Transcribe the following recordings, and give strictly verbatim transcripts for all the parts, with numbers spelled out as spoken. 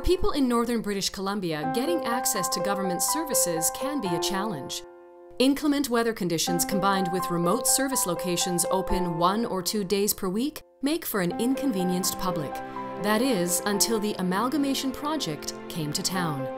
For people in northern British Columbia, getting access to government services can be a challenge. Inclement weather conditions combined with remote service locations open one or two days per week make for an inconvenienced public. That is, until the Amalgamation Project came to town.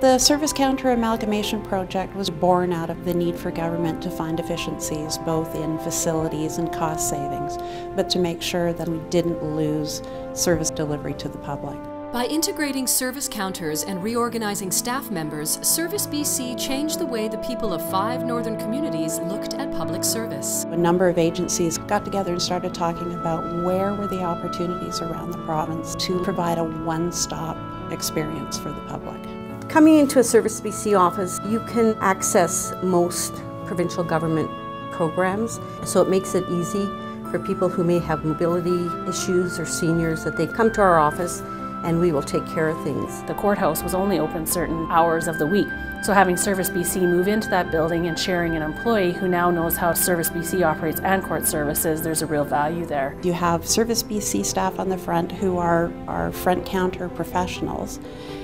The Service Counter Amalgamation Project was born out of the need for government to find efficiencies both in facilities and cost savings, but to make sure that we didn't lose service delivery to the public. By integrating service counters and reorganizing staff members, Service B C changed the way the people of five northern communities looked at public service. A number of agencies got together and started talking about where were the opportunities around the province to provide a one-stop experience for the public. Coming into a Service B C office, you can access most provincial government programs, so it makes it easy for people who may have mobility issues or seniors that they come to our office and we will take care of things. The courthouse was only open certain hours of the week, so having Service B C move into that building and sharing an employee who now knows how Service B C operates and court services, there's a real value there. You have Service B C staff on the front who are our front counter professionals,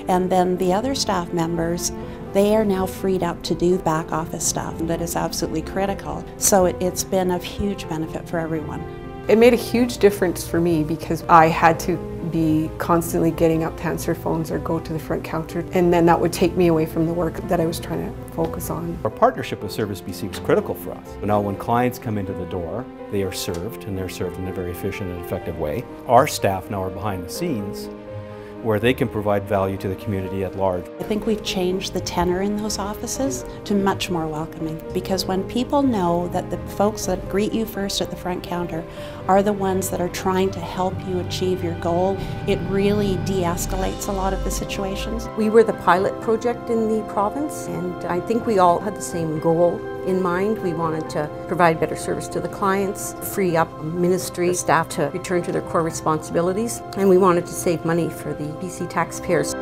and then the other staff members, they are now freed up to do back office stuff that is absolutely critical. So it, it's been of huge benefit for everyone. It made a huge difference for me because I had to be constantly getting up to answer phones or go to the front counter, and then that would take me away from the work that I was trying to focus on. Our partnership with Service B C was critical for us. Now when clients come into the door, they are served, and they're served in a very efficient and effective way. Our staff now are behind the scenes where they can provide value to the community at large. I think we've changed the tenor in those offices to much more welcoming, because when people know that the folks that greet you first at the front counter are the ones that are trying to help you achieve your goal, it really de-escalates a lot of the situations. We were the pilot project in the province, and I think we all had the same goal in mind. We wanted to provide better service to the clients, free up ministry staff to return to their core responsibilities, and we wanted to save money for the B C taxpayers.